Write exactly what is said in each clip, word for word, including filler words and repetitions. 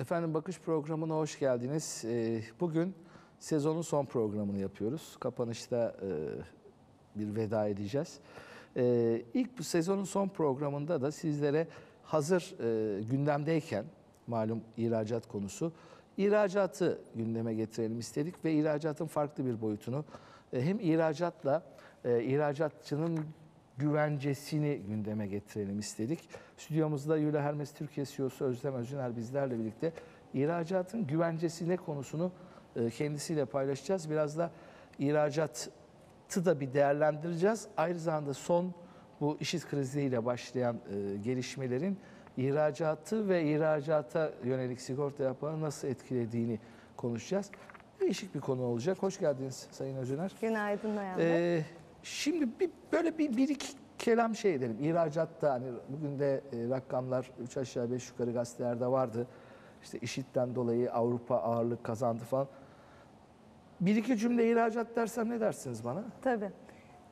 Efendim Bakış programına hoş geldiniz. Bugün sezonun son programını yapıyoruz. Kapanışta bir veda edeceğiz. İlk bu sezonun son programında da sizlere hazır gündemdeyken, malum ihracat konusu, ihracatı gündeme getirelim istedik ve ihracatın farklı bir boyutunu, hem ihracatla ihracatçının güvencesini gündeme getirelim istedik. Stüdyomuzda Yule Hermes Türkiye C E O'su Özlem Özüner bizlerle birlikte ihracatın güvencesi ne konusunu kendisiyle paylaşacağız. Biraz da ihracatı da bir değerlendireceğiz. Ayrı zamanda son bu işit kriziyle başlayan gelişmelerin ihracatı ve ihracata yönelik sigorta yapmanın nasıl etkilediğini konuşacağız. Değişik bir konu olacak. Hoş geldiniz Sayın Özüner. Günaydın Ayhan Bey. Ee, Şimdi bir, böyle bir, bir iki kelam şey edelim. İhracatta hani bugün de e, rakamlar üç aşağı beş yukarı gazetelerde vardı. İşte IŞİD'den dolayı Avrupa ağırlık kazandı falan. Bir iki cümle ihracat dersem ne dersiniz bana? Tabii.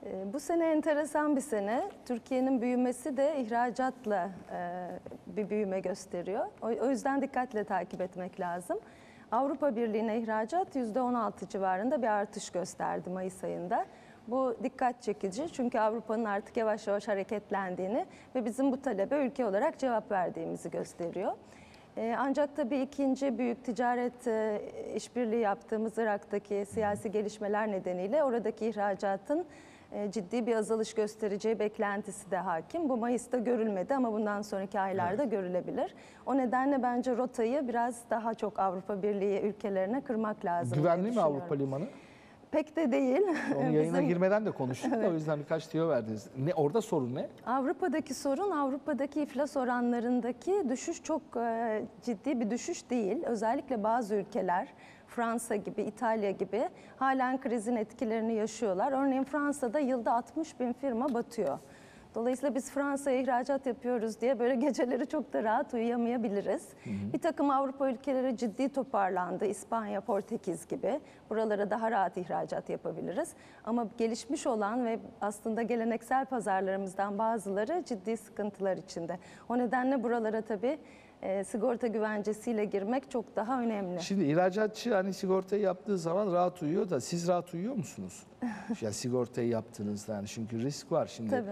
E, bu sene enteresan bir sene. Türkiye'nin büyümesi de ihracatla e, bir büyüme gösteriyor. O, o yüzden dikkatle takip etmek lazım. Avrupa Birliği'ne ihracat yüzde on altı civarında bir artış gösterdi Mayıs ayında. Bu dikkat çekici çünkü Avrupa'nın artık yavaş yavaş hareketlendiğini ve bizim bu talebe ülke olarak cevap verdiğimizi gösteriyor. Ee, ancak tabii ikinci büyük ticaret e, işbirliği yaptığımız Irak'taki siyasi gelişmeler nedeniyle oradaki ihracatın e, ciddi bir azalış göstereceği beklentisi de hakim. Bu Mayıs'ta görülmedi ama bundan sonraki aylarda evet, görülebilir. O nedenle bence rotayı biraz daha çok Avrupa Birliği ülkelerine kırmak lazım. Güvenli mi Avrupa Limanı? Pek de değil. Onun yayına Bizim... girmeden de konuştuk evet, da o yüzden birkaç tüyo verdiniz. Ne, orada sorun ne? Avrupa'daki sorun, Avrupa'daki iflas oranlarındaki düşüş çok e, ciddi bir düşüş değil. Özellikle bazı ülkeler, Fransa gibi, İtalya gibi halen krizin etkilerini yaşıyorlar. Örneğin Fransa'da yılda altmış bin firma batıyor. Dolayısıyla biz Fransa'ya ihracat yapıyoruz diye böyle geceleri çok da rahat uyuyamayabiliriz. Hı hı. Bir takım Avrupa ülkeleri ciddi toparlandı. İspanya, Portekiz gibi. Buralara daha rahat ihracat yapabiliriz. Ama gelişmiş olan ve aslında geleneksel pazarlarımızdan bazıları ciddi sıkıntılar içinde. O nedenle buralara tabii e, sigorta güvencesiyle girmek çok daha önemli. Şimdi ihracatçı hani sigortayı yaptığı zaman rahat uyuyor da siz rahat uyuyor musunuz? Yani sigortayı yaptığınızda yani çünkü risk var şimdi. Tabii.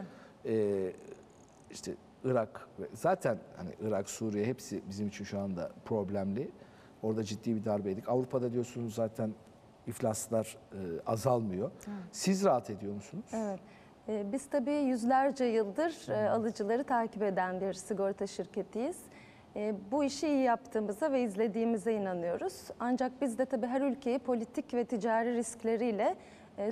Ee, işte Irak, zaten hani Irak, Suriye hepsi bizim için şu anda problemli. Orada ciddi bir darbeydik. Avrupa'da diyorsunuz zaten iflaslar e, azalmıyor. Evet. Siz rahat ediyor musunuz? Evet. Ee, biz tabii yüzlerce yıldır e, alıcıları takip eden bir sigorta şirketiyiz. E, bu işi iyi yaptığımıza ve izlediğimize inanıyoruz. Ancak biz de tabii her ülkeyi politik ve ticari riskleriyle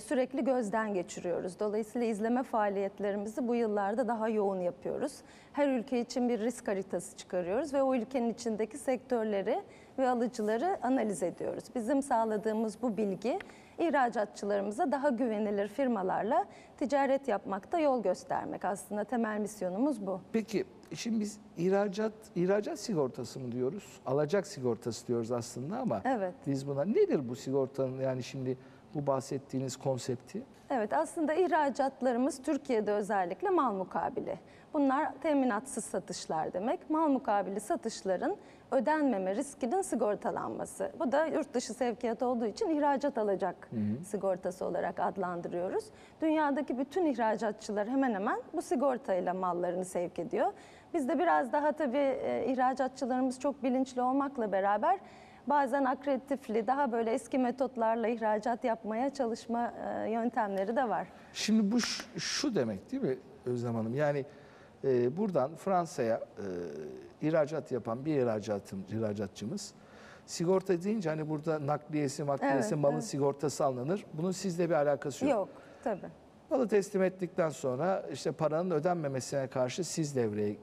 sürekli gözden geçiriyoruz. Dolayısıyla izleme faaliyetlerimizi bu yıllarda daha yoğun yapıyoruz. Her ülke için bir risk haritası çıkarıyoruz ve o ülkenin içindeki sektörleri ve alıcıları analiz ediyoruz. Bizim sağladığımız bu bilgi ihracatçılarımıza daha güvenilir firmalarla ticaret yapmakta yol göstermek. Aslında temel misyonumuz bu. Peki şimdi biz ihracat, ihracat sigortası mı diyoruz? Alacak sigortası diyoruz aslında ama evet, biz buna nedir bu sigortanın yani şimdi bu bahsettiğiniz konsepti? Evet, aslında ihracatlarımız Türkiye'de özellikle mal mukabili. Bunlar teminatsız satışlar demek. Mal mukabili satışların ödenmeme riskinin sigortalanması. Bu da yurt dışı sevkiyat olduğu için ihracat alacak hı hı, sigortası olarak adlandırıyoruz. Dünyadaki bütün ihracatçılar hemen hemen bu sigortayla mallarını sevk ediyor. Biz de biraz daha tabii ihracatçılarımız çok bilinçli olmakla beraber bazen akreditifli, daha böyle eski metotlarla ihracat yapmaya çalışma yöntemleri de var. Şimdi bu şu demek değil mi Özlem Hanım? Yani e, buradan Fransa'ya e, ihracat yapan bir ihracatım, ihracatçımız sigorta deyince hani burada nakliyesi, makliyesi, evet, malın evet, sigortası alınır. Bunun sizle bir alakası yok. Yok, tabii. Malı teslim ettikten sonra işte paranın ödenmemesine karşı siz devreye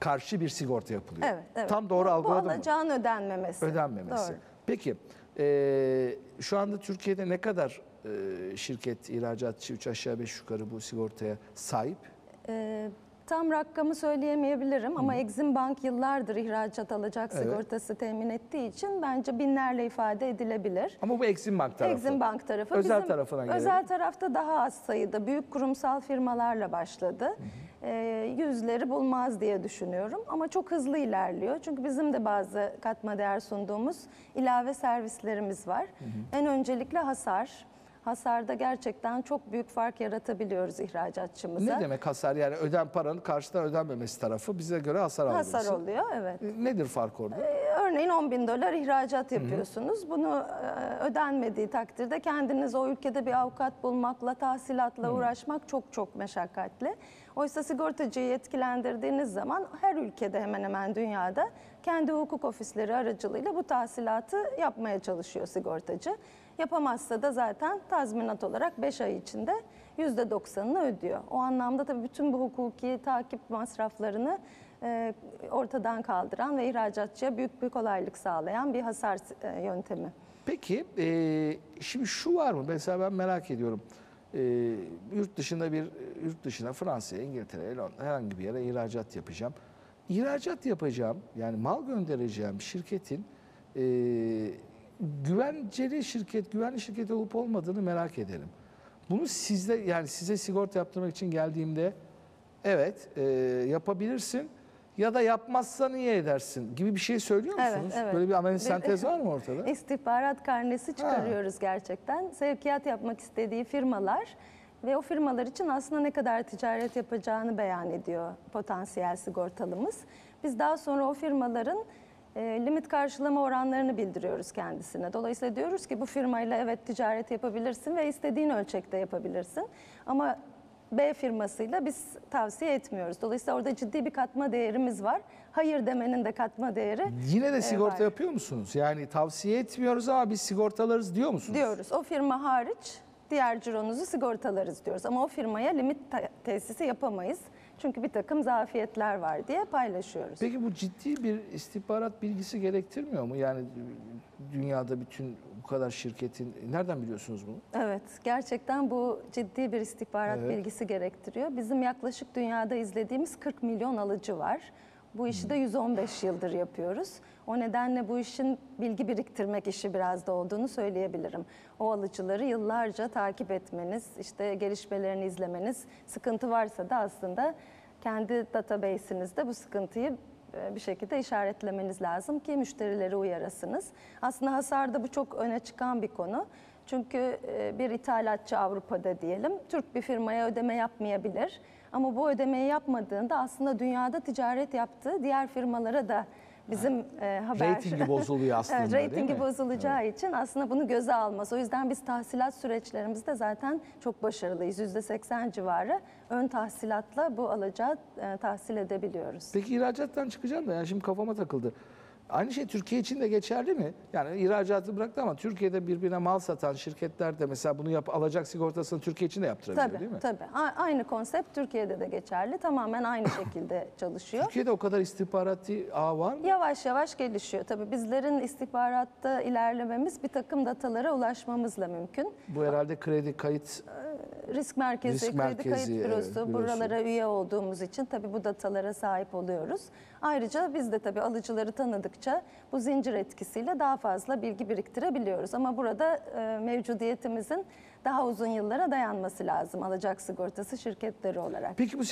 karşı bir sigorta yapılıyor. Evet, evet. Tam doğru algıladım mı? Bu alacağın ödenmemesi. Ödenmemesi. Doğru. Peki e, şu anda Türkiye'de ne kadar e, şirket, ihracatçı üç aşağı beş yukarı bu sigortaya sahip? E, tam rakamı söyleyemeyebilirim Hı. ama Exim Bank yıllardır ihracat alacak evet, sigortası temin ettiği için bence binlerle ifade edilebilir. Ama bu Exim Bank tarafı. Exim Bank tarafı. Özel tarafına gelelim. Özel tarafta daha az sayıda büyük kurumsal firmalarla başladı. Hı. yüzleri bulmaz diye düşünüyorum. Ama çok hızlı ilerliyor. Çünkü bizim de bazı katma değer sunduğumuz ilave servislerimiz var. Hı hı. En öncelikle hasar. Hasarda gerçekten çok büyük fark yaratabiliyoruz ihracatçımıza. Ne demek hasar? Yani öden paranın karşıdan ödenmemesi tarafı bize göre hasar alıyoruz. Hasar alıyorsun. Oluyor, evet. Nedir fark orada? Ee, örneğin on bin dolar ihracat yapıyorsunuz. Hı-hı. Bunu ödenmediği takdirde kendiniz o ülkede bir avukat bulmakla, tahsilatla Hı-hı. uğraşmak çok çok meşakkatli. Oysa sigortacıyı yetkilendirdiğiniz zaman her ülkede, hemen hemen dünyada kendi hukuk ofisleri aracılığıyla bu tahsilatı yapmaya çalışıyor sigortacı. Yapamazsa da zaten tazminat olarak beş ay içinde yüzde doksanını ödüyor. O anlamda tabii bütün bu hukuki takip masraflarını e, ortadan kaldıran ve ihracatçıya büyük bir kolaylık sağlayan bir hasar e, yöntemi. Peki e, şimdi şu var mı? Mesela ben merak ediyorum. E, yurt dışında bir yurt dışına Fransa'ya, İngiltere'ye, herhangi bir yere ihracat yapacağım. İhracat yapacağım, yani mal göndereceğim şirketin e, güvenceli şirket, güvenli şirket olup olmadığını merak ederim. Bunu sizde, yani size sigorta yaptırmak için geldiğimde evet e, yapabilirsin ya da yapmazsa niye edersin gibi bir şey söylüyor musunuz? Evet, evet. Böyle bir analiz sentez var mı ortada? İstihbarat karnesi çıkarıyoruz ha. gerçekten. Sevkiyat yapmak istediği firmalar ve o firmalar için aslında ne kadar ticaret yapacağını beyan ediyor potansiyel sigortalımız. Biz daha sonra o firmaların limit karşılama oranlarını bildiriyoruz kendisine. Dolayısıyla diyoruz ki bu firmayla evet ticaret yapabilirsin ve istediğin ölçekte yapabilirsin. Ama B firmasıyla biz tavsiye etmiyoruz. Dolayısıyla orada ciddi bir katma değerimiz var. Hayır demenin de katma değeri. Yine de sigorta var. Yapıyor musunuz? Yani tavsiye etmiyoruz ama biz sigortalarız diyor musunuz? Diyoruz. O firma hariç diğer cironuzu sigortalarız diyoruz. Ama o firmaya limit tesisi yapamayız. Çünkü bir takım zafiyetler var diye paylaşıyoruz. Peki bu ciddi bir istihbarat bilgisi gerektirmiyor mu? Yani dünyada bütün bu kadar şirketin, nereden biliyorsunuz bunu? Evet, gerçekten bu ciddi bir istihbarat evet. bilgisi gerektiriyor. Bizim yaklaşık dünyada izlediğimiz kırk milyon alıcı var. Bu işi de yüz on beş yıldır yapıyoruz. O nedenle bu işin bilgi biriktirmek işi biraz da olduğunu söyleyebilirim. O alıcıları yıllarca takip etmeniz, işte gelişmelerini izlemeniz, sıkıntı varsa da aslında kendi database'inizde bu sıkıntıyı bir şekilde işaretlemeniz lazım ki müşterileri uyarasınız. Aslında hasarda bu çok öne çıkan bir konu. Çünkü bir ithalatçı Avrupa'da diyelim, Türk bir firmaya ödeme yapmayabilir. Ama bu ödemeyi yapmadığında aslında dünyada ticaret yaptığı diğer firmalara da bizim ha. haber... Ratingi bozuluyor aslında evet, ratingi bozulacağı evet. için aslında bunu göze almaz. O yüzden biz tahsilat süreçlerimizde zaten çok başarılıyız. yüzde seksen civarı ön tahsilatla bu alacağı tahsil edebiliyoruz. Peki ihracattan çıkacağım da yani şimdi kafama takıldı. Aynı şey Türkiye için de geçerli mi? Yani ihracatı bıraktı ama Türkiye'de birbirine mal satan şirketler de mesela bunu yap, alacak sigortasını Türkiye için de yaptırabiliyor tabii, değil mi? Tabii. Aynı konsept Türkiye'de de geçerli. Tamamen aynı şekilde çalışıyor. Türkiye'de o kadar istihbarati ağ var mı? Yavaş yavaş gelişiyor. Tabii bizlerin istihbaratta ilerlememiz bir takım datalara ulaşmamızla mümkün. Bu herhalde kredi kayıt... Risk Merkezi, Risk Merkezi Kredi Kayıt Bürosu, evet, buralara üye olduğumuz için tabii bu datalara sahip oluyoruz. Ayrıca biz de tabii alıcıları tanıdıkça bu zincir etkisiyle daha fazla bilgi biriktirebiliyoruz. Ama burada e, mevcudiyetimizin daha uzun yıllara dayanması lazım alacak sigortası şirketleri olarak. Peki bu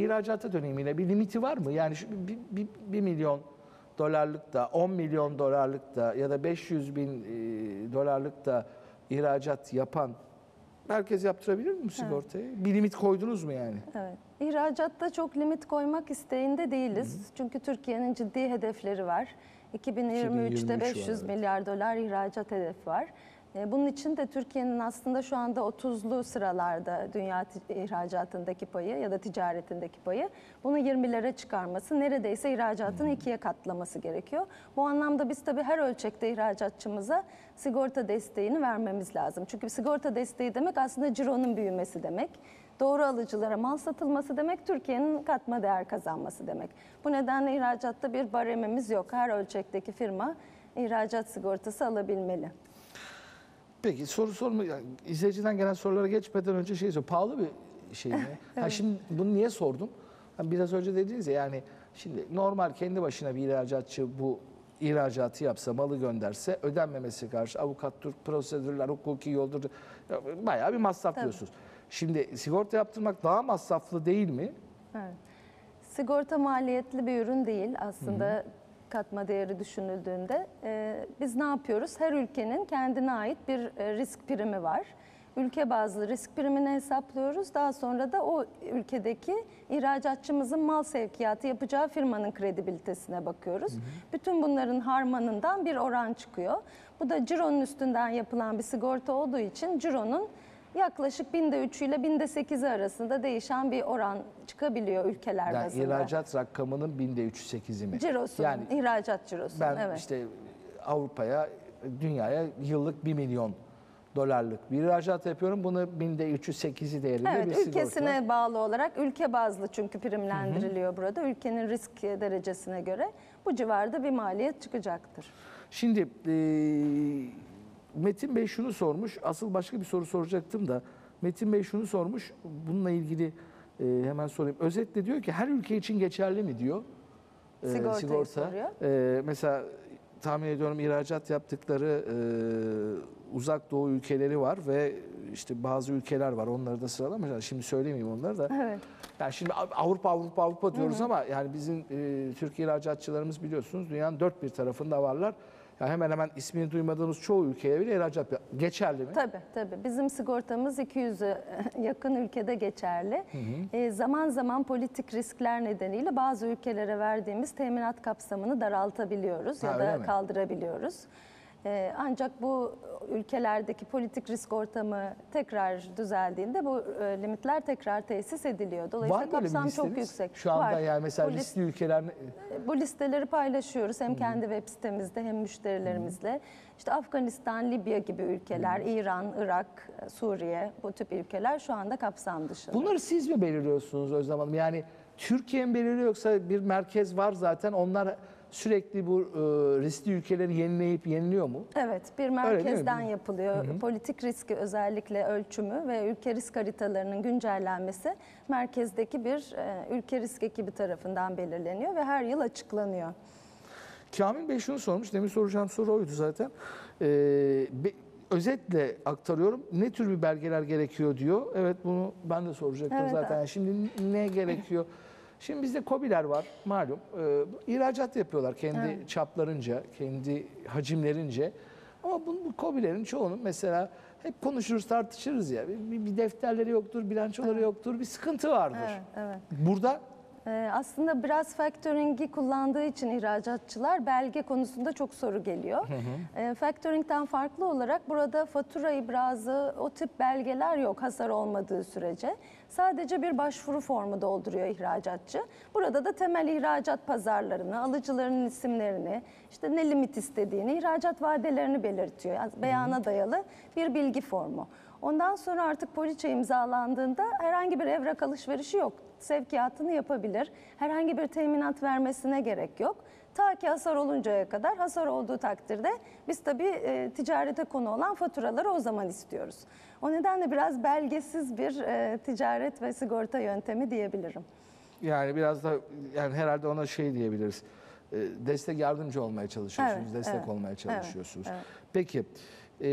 ihracata dönemiyle bir limiti var mı? Yani bir milyon dolarlık da, on milyon dolarlık da ya da beş yüz bin dolarlık da ihracat yapan herkes yaptırabilir mi sigortayı? Evet. Bir limit koydunuz mu yani? Evet. İhracatta çok limit koymak isteğinde değiliz. Hı-hı. Çünkü Türkiye'nin ciddi hedefleri var. iki bin yirmi üçte beş yüz var, milyar evet. dolar ihracat hedefi var. Bunun için de Türkiye'nin aslında şu anda otuzlu sıralarda dünya ihracatındaki payı ya da ticaretindeki payı, bunu yirmilere çıkarması, neredeyse ihracatın ikiye katlaması gerekiyor. Bu anlamda biz tabii her ölçekte ihracatçımıza sigorta desteğini vermemiz lazım. Çünkü sigorta desteği demek aslında cironun büyümesi demek. Doğru alıcılara mal satılması demek, Türkiye'nin katma değer kazanması demek. Bu nedenle ihracatta bir baremimiz yok. Her ölçekteki firma ihracat sigortası alabilmeli. Peki soru sorma, yani izleyiciden gelen sorulara geçmeden önce şey soruyor, pahalı bir şey mi? evet. Ha şimdi bunu niye sordum? Hani biraz önce dediniz ya, yani şimdi normal kendi başına bir ihracatçı bu ihracatı yapsa, malı gönderse ödenmemesi karşı avukattır, prosedürler, hukuki yoldur, bayağı bir masraf Tabii. diyorsunuz. Şimdi sigorta yaptırmak daha masraflı değil mi? Evet. Sigorta maliyetli bir ürün değil aslında, hı hı, katma değeri düşünüldüğünde. Ee, biz ne yapıyoruz? Her ülkenin kendine ait bir risk primi var. Ülke bazlı risk primini hesaplıyoruz. Daha sonra da o ülkedeki ihracatçımızın mal sevkiyatı yapacağı firmanın kredibilitesine bakıyoruz. Hı hı. Bütün bunların harmanından bir oran çıkıyor. Bu da cironun üstünden yapılan bir sigorta olduğu için cironun yaklaşık binde üçü ile binde sekizi arasında değişen bir oran çıkabiliyor ülkeler yani bazında. İhracat rakamının binde üçü sekizi mi? Cirosun, yani ihracat cirosun. Ben evet, işte Avrupa'ya, dünyaya yıllık bir milyon dolarlık bir ihracat yapıyorum. Bunu binde üçü sekizi değerinde, evet, bir sigorta. Ülkesine bağlı olarak, ülke bazlı çünkü primlendiriliyor, hı hı, burada. Ülkenin risk derecesine göre bu civarda bir maliyet çıkacaktır. Şimdi... Ee... Metin Bey şunu sormuş, asıl başka bir soru soracaktım da Metin Bey şunu sormuş, bununla ilgili e, hemen sorayım. Özetle diyor ki her ülke için geçerli mi diyor e, sigorta. E, mesela tahmin ediyorum ihracat yaptıkları e, uzak doğu ülkeleri var ve işte bazı ülkeler var, onları da sıralamışlar. Şimdi söylemeyeyim onları da. Evet. Yani şimdi Avrupa Avrupa Avrupa diyoruz, hı hı, ama yani bizim e, Türk ihracatçılarımız biliyorsunuz dünyanın dört bir tarafında varlar. Yani hemen hemen ismini duymadığımız çoğu ülkeye bile ihracat geçerli mi? Tabii tabii. Bizim sigortamız iki yüze yakın ülkede geçerli. Hı hı. E, zaman zaman politik riskler nedeniyle bazı ülkelere verdiğimiz teminat kapsamını daraltabiliyoruz ha, ya da mi? kaldırabiliyoruz. E, ancak bu ülkelerdeki politik risk ortamı tekrar düzeldiğinde bu e, limitler tekrar tesis ediliyor. Dolayısıyla kapsam çok yüksek. Şu anda var. Yani mesela bu listeli ülkeler... Bu listeleri paylaşıyoruz hem, hı, kendi web sitemizde hem müşterilerimizle. Hı. İşte Afganistan, Libya gibi ülkeler, hı, İran, Irak, Suriye, bu tip ülkeler şu anda kapsam dışı. Bunları siz mi belirliyorsunuz Özlem Hanım? Yani Türkiye mi belirliyor yoksa bir merkez var zaten, onlar... Sürekli bu e, riskli ülkeleri yenileyip yeniliyor mu? Evet, bir merkezden yapılıyor. Hı-hı. Politik riski özellikle ölçümü ve ülke risk haritalarının güncellenmesi merkezdeki bir e, ülke risk ekibi tarafından belirleniyor ve her yıl açıklanıyor. Kamil Bey şunu sormuş, demin soracağım soru oydu zaten. Ee, be, özetle aktarıyorum, ne tür bir belgeler gerekiyor diyor. Evet, bunu ben de soracaktım, evet, zaten. Yani şimdi ne gerekiyor? Şimdi bizde KOBİ'ler var malum, e, ihracat yapıyorlar kendi, evet, çaplarınca, kendi hacimlerince. Ama bu, bu KOBİ'lerin çoğunun mesela hep konuşuruz, tartışırız ya, bir, bir defterleri yoktur, bilançoları, evet, yoktur, bir sıkıntı vardır. Evet, evet. Burada? Ee, aslında biraz factoring'i kullandığı için ihracatçılar belge konusunda çok soru geliyor. Hı hı. E, factoring'den farklı olarak burada fatura ibrazı, o tip belgeler yok hasar olmadığı sürece. Sadece bir başvuru formu dolduruyor ihracatçı. Burada da temel ihracat pazarlarını, alıcıların isimlerini, işte ne limit istediğini, ihracat vadelerini belirtiyor. Yani beyana dayalı bir bilgi formu. Ondan sonra artık poliçe imzalandığında herhangi bir evrak alışverişi yok. Sevkiyatını yapabilir. Herhangi bir teminat vermesine gerek yok. Ta ki hasar oluncaya kadar, hasar olduğu takdirde biz tabii e, ticarete konu olan faturaları o zaman istiyoruz. O nedenle biraz belgesiz bir e, ticaret ve sigorta yöntemi diyebilirim. Yani biraz da yani herhalde ona şey diyebiliriz. E, destek yardımcı olmaya çalışıyorsunuz, evet, destek, evet, olmaya çalışıyorsunuz. Evet, evet. Peki. Ee,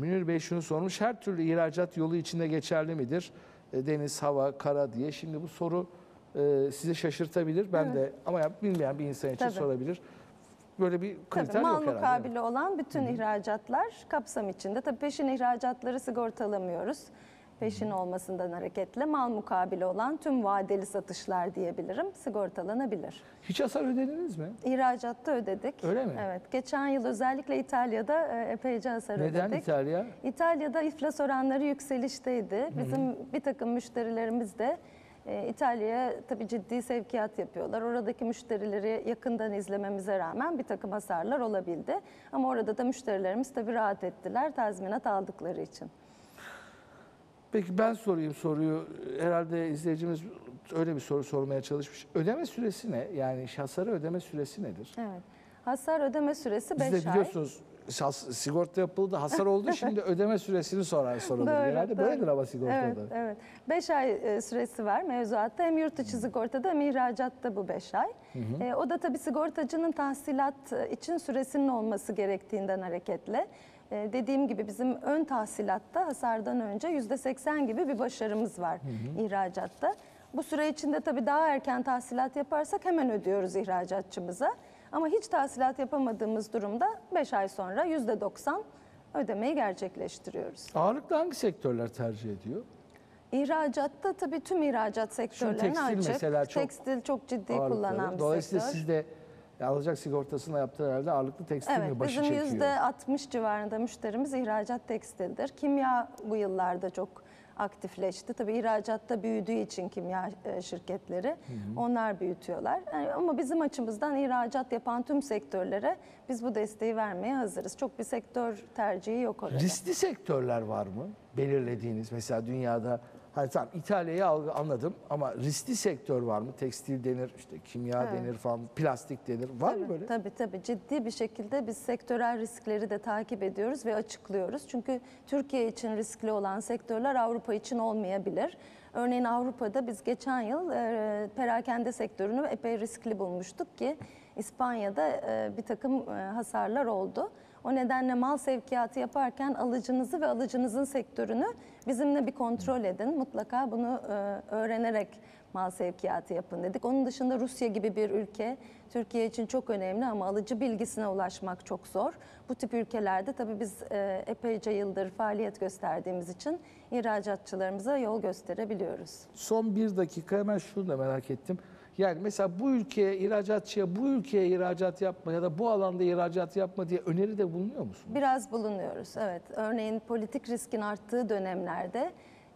Münir Bey şunu sormuş, her türlü ihracat yolu içinde geçerli midir? Deniz, hava, kara diye. Şimdi bu soru e, sizi şaşırtabilir. Ben, evet, de ama ya, bilmeyen bir insan için, tabii, sorabilir. Böyle bir kriter tabii, yok herhalde. Mal mukabili olan bütün, hı-hı, ihracatlar kapsam içinde. Tabii peşin ihracatları sigortalamıyoruz. Peşin, hı-hı, olmasından hareketle mal mukabili olan tüm vadeli satışlar diyebilirim sigortalanabilir. Hiç hasar ödediniz mi? İhracatta ödedik. Öyle mi? Evet. Geçen yıl özellikle İtalya'da epeyce hasar Neden ödedik. Neden İtalya? İtalya'da iflas oranları yükselişteydi. Bizim, hı hı, bir takım müşterilerimiz de e, İtalya'ya tabii ciddi sevkiyat yapıyorlar. Oradaki müşterileri yakından izlememize rağmen bir takım hasarlar olabildi. Ama orada da müşterilerimiz tabii rahat ettiler tazminat aldıkları için. Peki ben sorayım soruyu. Herhalde izleyicimiz öyle bir soru sormaya çalışmış. Ödeme süresi ne? Yani hasarı ödeme süresi nedir? Evet. Hasar ödeme süresi beş ay. Siz de biliyorsunuz sigorta yapıldı, hasar oldu. Şimdi ödeme süresini sorar sorulur. Herhalde böyledir ama sigortada. Evet, evet. beş ay süresi var mevzuatta. Hem yurt içi sigortada hem ihracatta bu beş ay. Hı hı. E, o da tabii sigortacının tahsilat için süresinin olması gerektiğinden hareketle. Dediğim gibi bizim ön tahsilatta hasardan önce yüzde seksen gibi bir başarımız var, hı hı, ihracatta. Bu süre içinde tabii daha erken tahsilat yaparsak hemen ödüyoruz ihracatçımıza. Ama hiç tahsilat yapamadığımız durumda beş ay sonra yüzde doksan ödemeyi gerçekleştiriyoruz. Ağırlıklı hangi sektörler tercih ediyor? İhracatta tabii tüm ihracat sektörlerine açık. Mesela çok tekstil çok ciddi ağırlıklı kullanan bir Dolayısıyla sektör. Dolayısıyla siz de alacak sigortasına yaptığı herhalde ağırlıklı tekstil evet, mi başı çekiyor? Evet, bizim yüzde altmış civarında müşterimiz ihracat tekstildir. Kimya bu yıllarda çok aktifleşti. Tabii ihracatta büyüdüğü için kimya şirketleri hı hı. onlar büyütüyorlar. Yani ama bizim açımızdan ihracat yapan tüm sektörlere biz bu desteği vermeye hazırız. Çok bir sektör tercihi yok orada. Riskli sektörler var mı? Belirlediğiniz mesela dünyada hani tamam İtalya'yı anladım ama riskli sektör var mı? Tekstil denir, işte kimya evet. denir falan, plastik denir. Var tabii, mı böyle? Tabii tabii ciddi bir şekilde biz sektörel riskleri de takip ediyoruz ve açıklıyoruz. Çünkü Türkiye için riskli olan sektörler Avrupa için olmayabilir. Örneğin Avrupa'da biz geçen yıl e, perakende sektörünü epey riskli bulmuştuk ki İspanya'da e, bir takım e, hasarlar oldu. O nedenle mal sevkiyatı yaparken alıcınızı ve alıcınızın sektörünü bizimle bir kontrol edin. Mutlaka bunu e, öğrenerek mal sevkiyatı yapın dedik. Onun dışında Rusya gibi bir ülke Türkiye için çok önemli ama alıcı bilgisine ulaşmak çok zor. Bu tip ülkelerde tabii biz e, epeyce yıldır faaliyet gösterdiğimiz için ihracatçılarımıza yol gösterebiliyoruz. Son bir dakika hemen şunu da merak ettim. Yani mesela bu ülkeye ihracatçıya, bu ülkeye ihracat yapma ya da bu alanda ihracat yapma diye öneri de bulunuyor musunuz? Biraz bulunuyoruz, evet. Örneğin politik riskin arttığı dönemlerde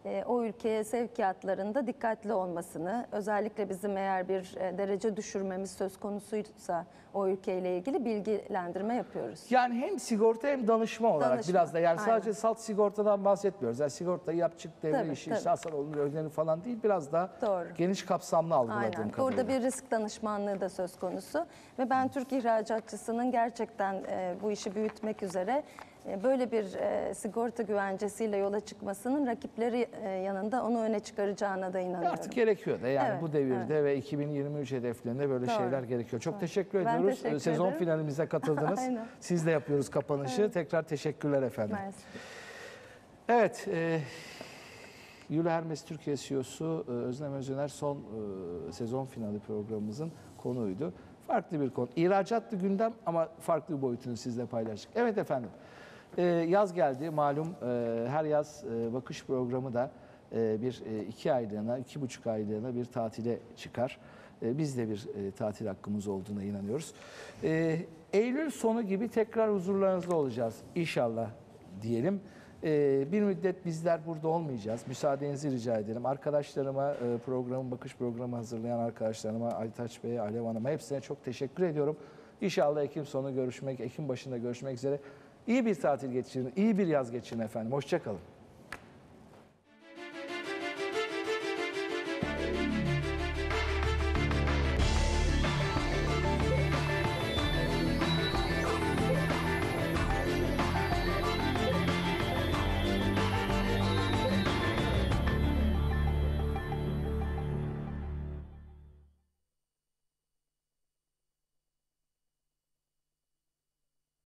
e, o ülkeye sevkiyatlarında dikkatli olmasını, özellikle bizim eğer bir derece düşürmemiz söz konusuysa o ülkeyle ilgili bilgilendirme yapıyoruz. Yani hem sigorta hem danışma olarak danışma, biraz da. Yani aynen. Sadece salt sigortadan bahsetmiyoruz. Yani sigortayı yap çık devre tabii, işi, işte hasar olunur, ödenir falan değil. Biraz daha doğru. Geniş kapsamlı algıladığım kadarıyla. Burada bir risk danışmanlığı da söz konusu. Ve ben Türk ihracatçısının gerçekten e, bu işi büyütmek üzere e, böyle bir e, sigorta güvencesiyle yola çıkmasının rakipleri e, yanında onu öne çıkaracağına da inanıyorum. Artık gerekiyor da yani evet, bu devirde evet. ve iki bin yirmi üç hedeflerinde böyle doğru. şeyler gerekiyor. Çok doğru. teşekkür ediyorum. Sezon finalimize katıldınız. Siz de yapıyoruz kapanışı. Evet. Tekrar teşekkürler efendim. Mersin. Evet. E, Yule Hermes Türkiye C E O'su Özlem Özüner son e, sezon finali programımızın konuğuydu. Farklı bir konu. İhracatlı gündem ama farklı boyutunu sizle paylaştık. Evet efendim. E, yaz geldi. Malum e, her yaz e, bakış programı da e, bir e, iki aylığına, iki buçuk aylığına bir tatile çıkar. Biz de bir e, tatil hakkımız olduğuna inanıyoruz. E, Eylül sonu gibi tekrar huzurlarınızda olacağız inşallah diyelim. E, bir müddet bizler burada olmayacağız. Müsaadenizi rica edelim. Arkadaşlarıma, e, programın bakış programı hazırlayan arkadaşlarıma, Aytaç Bey'e, Alev Hanım'a hepsine çok teşekkür ediyorum. İnşallah Ekim sonu görüşmek, Ekim başında görüşmek üzere. İyi bir tatil geçirin, iyi bir yaz geçirin efendim. Hoşça kalın.